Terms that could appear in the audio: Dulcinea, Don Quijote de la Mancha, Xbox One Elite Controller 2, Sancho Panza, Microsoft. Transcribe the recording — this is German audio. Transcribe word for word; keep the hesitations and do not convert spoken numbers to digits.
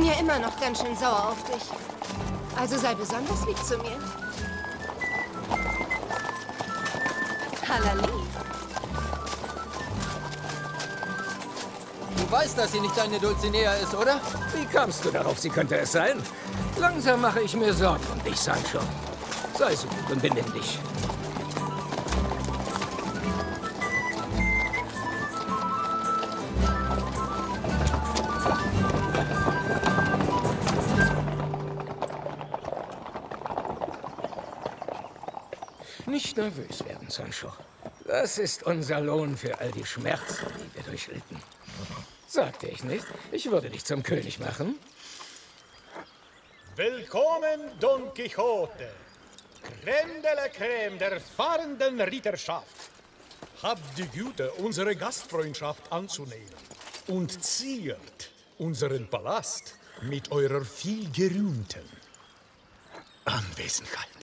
bin ja immer noch ganz schön sauer auf dich. Also sei besonders lieb zu mir. Halali. Du weißt, dass sie nicht deine Dulcinea ist, oder? Wie kamst du darauf, sie könnte es sein? Langsam mache ich mir Sorgen um dich, Sancho. Sei so gut und benimm dich. Nicht nervös werden, Sancho. Das ist unser Lohn für all die Schmerzen, die wir durchlitten. Sagte ich nicht, ich würde dich zum König machen? Willkommen, Don Quijote. Crème de la Crème der fahrenden Ritterschaft. Habt die Güte, unsere Gastfreundschaft anzunehmen. Und ziert unseren Palast mit eurer vielgerühmten Anwesenheit.